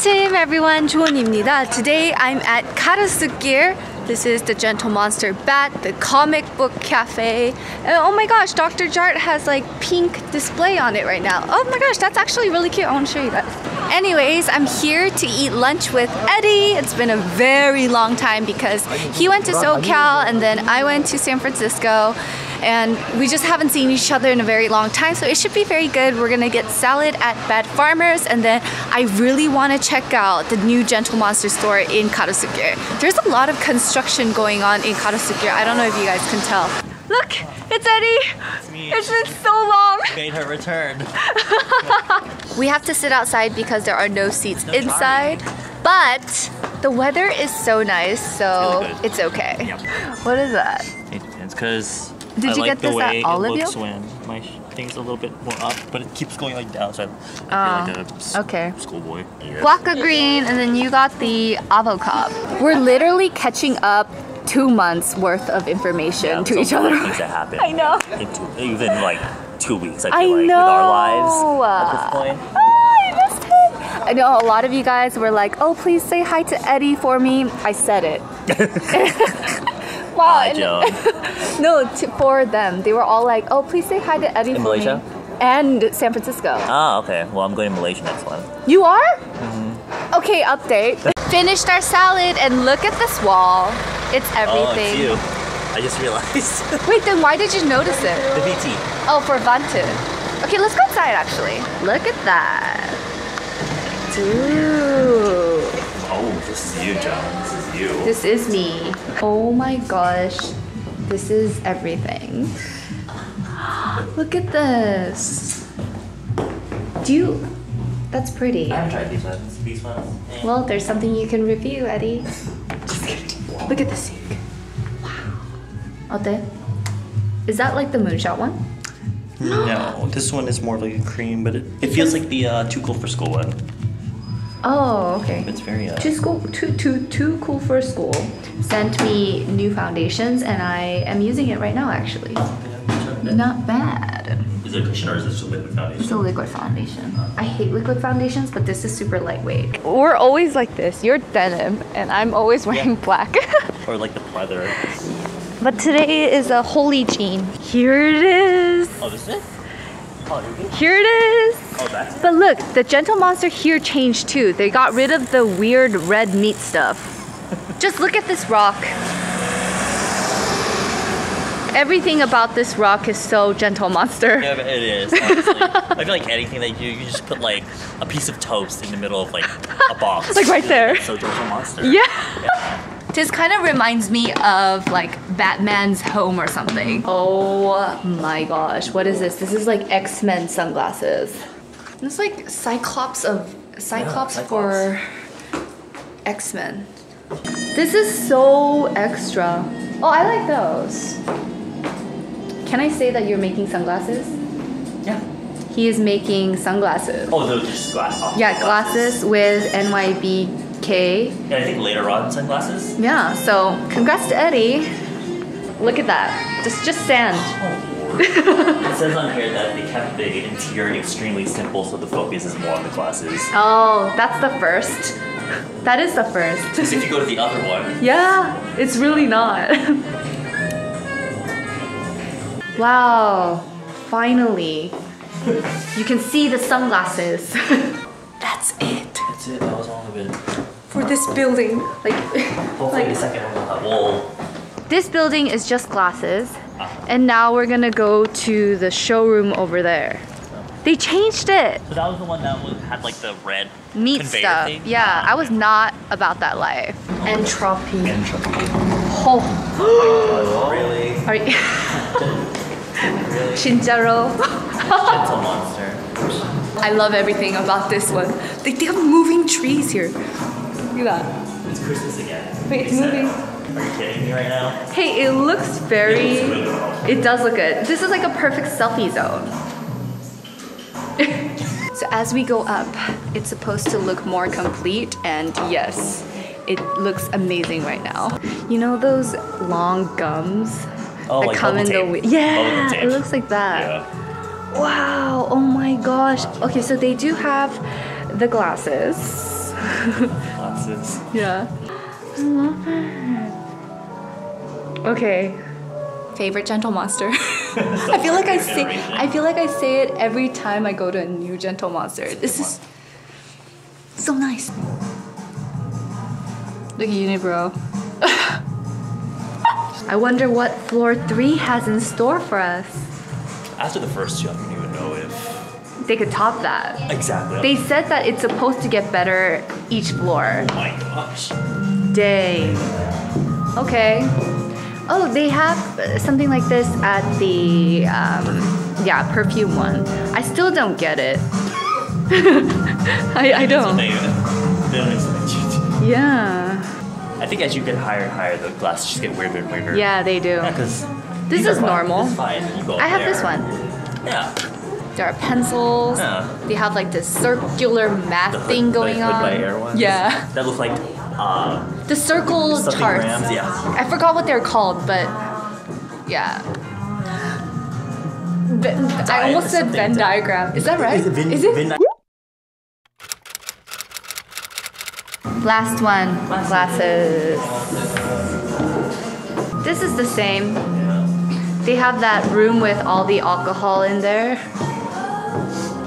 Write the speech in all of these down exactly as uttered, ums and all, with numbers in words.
아침 everyone, 조은입니다. Today I'm at Garosugil. This is the Gentle Monster Bat, the comic book cafe. And oh my gosh, Doctor Jart has like pink display on it right now. Oh my gosh, that's actually really cute. I want to show you that. Anyways, I'm here to eat lunch with Eddie. It's been a very long time because he went to SoCal and then I went to San Francisco. And we just haven't seen each other in a very long time, so it should be very good. We're gonna get salad at Bad Farmers, and then I really wanna check out the new Gentle Monster store in Garosugil. There's a lot of construction going on in Garosugil. I don't know if you guys can tell. Look, it's Eddie! It's me. It's been so long! You made her return. We have to sit outside because there are no seats no inside, party. But the weather is so nice, so it's, really it's okay. Yep. What is that? It's because Did I you like get this at all of you? When my thing's a little bit more up, but it keeps going like down, so I feel uh, like a okay. schoolboy. Yeah. Guaca green, and then you got the avocado. We're literally catching up two months worth of information yeah, to each other. Things that happen I know. In two, even like two weeks, I feel I like, know. With our lives at this point. Ah, I missed it. I know a lot of you guys were like, oh, please say hi to Eddie for me. I said it. Wow, hi, and, no, to, for them. They were all like, oh, please say hi to Eddie. In Malaysia? Me. And San Francisco. Ah, okay. Well, I'm going to Malaysia next one. You are? Mm-hmm. Okay, update. Finished our salad and look at this wall. It's everything. Oh, it's you. I just realized. Wait, then why did you notice it? The V T. Oh, for Bantu. Okay, let's go inside actually. Look at that. Dude. Oh, this is you, John. This is you. This is me. Oh my gosh. This is everything. Look at this. Do you... That's pretty. I haven't tried these ones. These ones. Well, there's something you can review, Eddie. Just kidding. Look at the sink. Wow. Ote? Is that like the moonshot one? No. This one is more like a cream, but it, it feels like the uh, too cool for school one. Oh, okay. It's very uh, too cool. Too too too cool for school. Sent me new foundations, and I am using it right now. Actually, yeah, not bad. Is it a cushion or is this a liquid foundation? It's a liquid foundation. I hate liquid foundations, but this is super lightweight. We're always like this. You're denim, and I'm always wearing yeah. black. Or like the pleather. But today is a holy jean. Here it is. Oh, this is it? Here it is! Oh, that's it. But look, the Gentle Monster here changed too. They got rid of the weird red meat stuff. Just look at this rock. Everything about this rock is so Gentle Monster. Yeah, but it is, honestly. I feel like anything that you, you just put like a piece of toast in the middle of like a box. Like right there. It's so Gentle Monster. Yeah. yeah. This kind of reminds me of like Batman's home or something. Oh my gosh, what is this? This is like X-Men sunglasses. It's like Cyclops of Cyclops, yeah, Cyclops. For X-Men. This is so extra. Oh, I like those. Can I say that you're making sunglasses? Yeah. He is making sunglasses. Oh, those are just glass off. Yeah, glasses, glasses with N Y B. Okay. Yeah, I think later on sunglasses. Yeah, so congrats to Eddie. Look at that. Just just sand. Oh Lord. It says on here that they kept the interior extremely simple so the focus is more on the glasses. Oh, that's the first. That is the first. Because if you go to the other one. Yeah, it's really not. Wow. Finally. You can see the sunglasses. That's it. That's it, that was all of it. For this building. Like, hopefully like, a second on that wall. This building is just glasses. Uh-huh. And now we're gonna go to the showroom over there. Oh. They changed it. So that was the one that had like the red meat stuff. Thing? Yeah, oh, I was not about that life. Oh. Entropy. Entropy. Oh. Oh really? Are you really? Shinjaro. Gentle Monster. I love everything about this one. They, they have moving trees here. Look at that. It's Christmas again. Wait, it's moving. Are you kidding me right now? Hey, it looks very... It, looks it does look good. This is like a perfect selfie zone. So as we go up, it's supposed to look more complete, and yes, it looks amazing right now. You know those long gums oh, that like come in tape. the... Yeah, it looks like that. Yeah. Wow, oh my gosh. Okay, so they do have the glasses. Glasses. Yeah. I love it. Okay. Favorite Gentle Monster. I feel like I say I feel like I say it every time I go to a new Gentle Monster. This is so nice. Look at you, bro. I wonder what floor three has in store for us. After the first two, I don't even know if they could top that. Exactly. They said that it's supposed to get better each floor. Oh my gosh. Dang. Okay. Oh, they have something like this at the um, yeah perfume one. I still don't get it. I, I don't. They don't expect you to. Yeah. I think as you get higher and higher, the glasses just get weirder and weirder. Yeah, they do. Yeah, because this is normal. This is fine. You go I have there. This one. Yeah. There are pencils. Yeah. They have like this circular math the thing hood, going the on. Hood by air ones. Yeah. That look like uh, the circle charts. Rams, yeah. I forgot what they're called, but yeah. Ben, I almost said Venn diagram. Is that right? Is it? Vin, is it? Vin Last one, glasses. This is the same. They have that room with all the alcohol in there.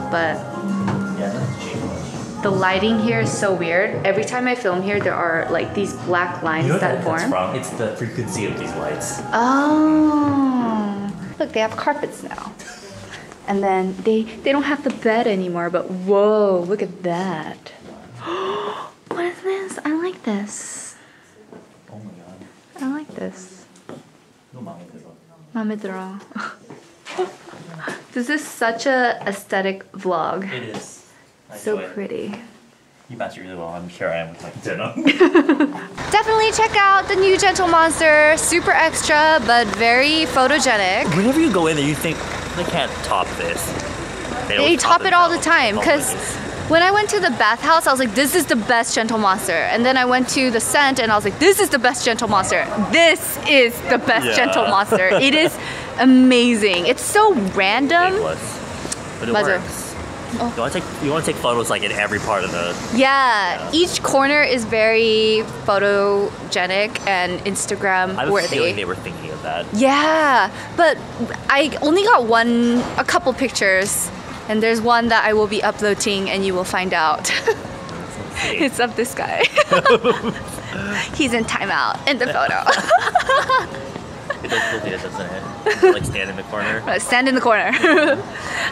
But the lighting here is so weird. Every time I film here, there are like these black lines you know that form. From? It's the frequency of these lights. Oh. Look, they have carpets now. And then they, they don't have the bed anymore, but whoa, look at that. What is this? I like this. Oh my god. I like this. Mamedro. This is such a aesthetic vlog. It is. I so pretty. You match it really well. I'm here I am with my dinner. Definitely check out the new Gentle Monster. Super extra, but very photogenic. Whenever you go in there, you think, I can't top this. They, they top, top it all the time because when I went to the bathhouse, I was like, this is the best Gentle Monster. And then I went to the scent and I was like, this is the best Gentle Monster. This is the best yeah. Gentle Monster. It is amazing. It's so random. It was. But it Mother. works. Oh. You want to take, you want to take photos like in every part of the... Yeah. yeah. Each corner is very photogenic and Instagram worthy. I was feeling they were thinking of that. Yeah. But I only got one, a couple pictures. And there's one that I will be uploading and you will find out. It's of this guy. He's in timeout in the photo. It does look doesn't it? Like stand in the corner. Stand in the corner.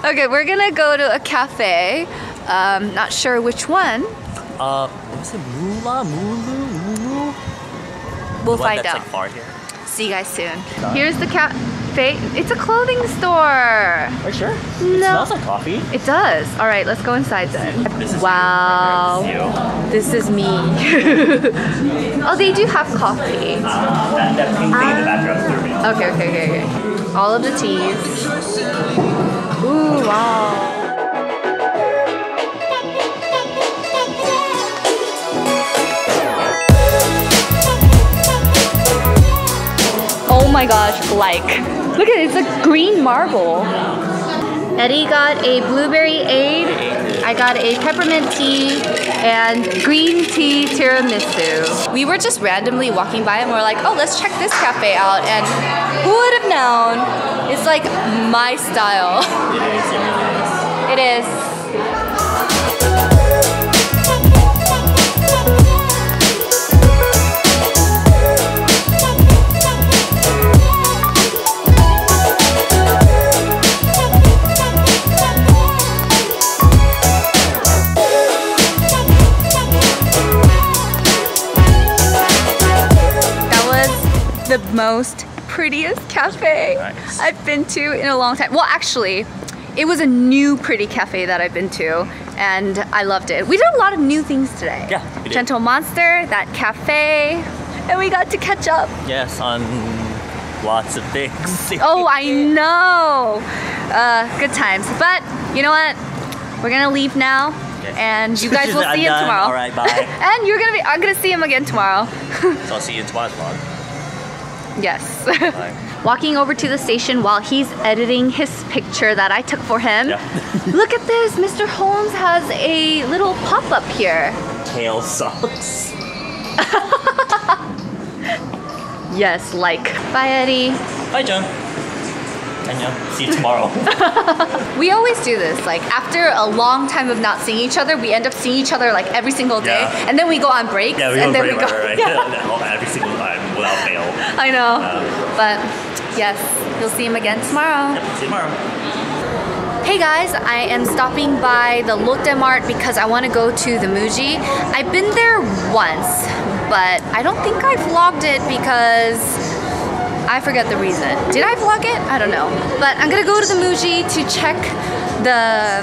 Okay, we're gonna go to a cafe. Um, not sure which one. Uh, what's it? Mula? Mulu? Mulu? We'll find out. Like far here. See you guys soon. Done. Here's the cat. It's a clothing store. Are you sure? No. It smells like coffee. It does. All right, let's go inside then. This is wow. You. This is me. Oh, they do have coffee. Uh, that, that pink thing uh, in the background. Okay, okay, okay, okay. All of the teas. Ooh, wow. Oh my gosh, like, look at it, it's a green marble. Eddie got a blueberry aid, I got a peppermint tea, and green tea tiramisu. We were just randomly walking by and we were like, oh, let's check this cafe out, and who would have known? It's like my style. It is. It is. The most prettiest cafe nice. I've been to in a long time. Well, actually, it was a new pretty cafe that I've been to, and I loved it. We did a lot of new things today. Yeah, Gentle Monster, that cafe, and we got to catch up. Yes, on lots of things. Oh, I know. Uh, good times. But you know what? We're gonna leave now, yes. and you guys will see him done. tomorrow. All right, bye. And you're gonna be. I'm gonna see him again tomorrow. So I'll see you in tomorrow's vlog. Yes. Walking over to the station while he's editing his picture that I took for him. Yeah. Look at this. Mister Holmes has a little pop-up here. tail sucks. Yes, like. Bye, Eddie. Bye, John. And yeah, see you tomorrow. We always do this. Like, after a long time of not seeing each other, we end up seeing each other like every single day. Yeah. And then we go on breaks. Yeah, we go and on break, right, right. Yeah. Every single time without fail. I know. Um, but yes, you'll see him again tomorrow. Yep, see you tomorrow. Hey guys, I am stopping by the Lotte Mart because I want to go to the Muji. I've been there once, but I don't think I vlogged it because I forget the reason. Did I vlog it? I don't know. But I'm gonna go to the Muji to check the...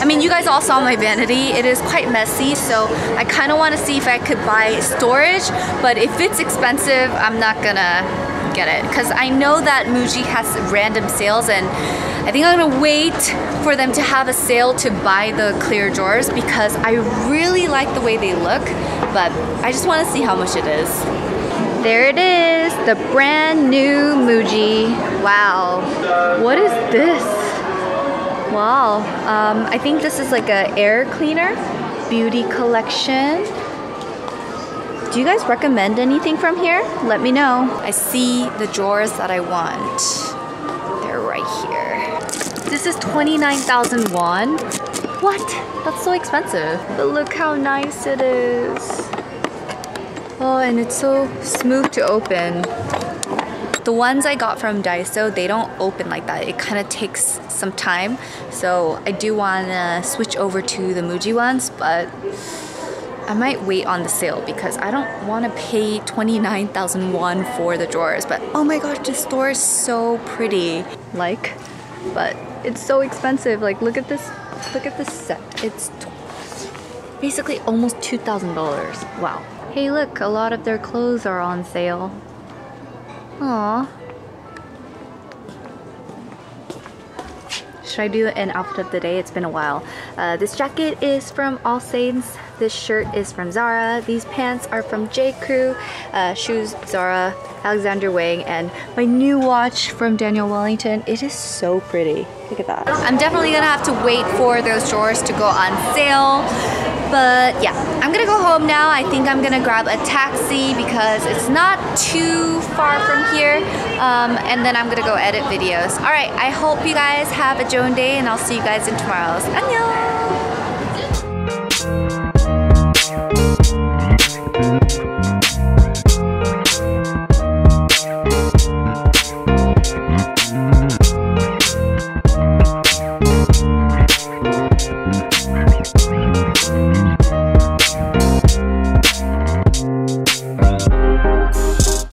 I mean, you guys all saw my vanity. It is quite messy, so I kind of want to see if I could buy storage, but if it's expensive, I'm not gonna get it because I know that Muji has random sales, and I think I'm gonna wait for them to have a sale to buy the clear drawers because I really like the way they look, but I just want to see how much it is. There it is, the brand new Muji. Wow, what is this? Wow, um, I think this is like a air cleaner beauty collection. Do you guys recommend anything from here? Let me know. I see the drawers that I want. They're right here. This is twenty-nine thousand won. What? That's so expensive. But look how nice it is. Oh, and it's so smooth to open. The ones I got from Daiso, they don't open like that. It kind of takes some time. So I do want to switch over to the Muji ones, but I might wait on the sale because I don't want to pay twenty-nine thousand won for the drawers, but oh my gosh, this store is so pretty. Like, but it's so expensive. Like, look at this, look at this set. It's basically almost two thousand dollars. Wow. Hey, look, a lot of their clothes are on sale. Aww. Should I do an outfit of the day? It's been a while. Uh, this jacket is from All Saints. This shirt is from Zara. These pants are from J Crew. Uh, shoes, Zara, Alexander Wang, and my new watch from Daniel Wellington. It is so pretty. Look at that. I'm definitely gonna have to wait for those drawers to go on sale. But yeah, I'm gonna go home now. I think I'm gonna grab a taxi because it's not too far from here. Um, and then I'm gonna go edit videos. All right, I hope you guys have a 좋은 day, and I'll see you guys in tomorrow's. 안녕!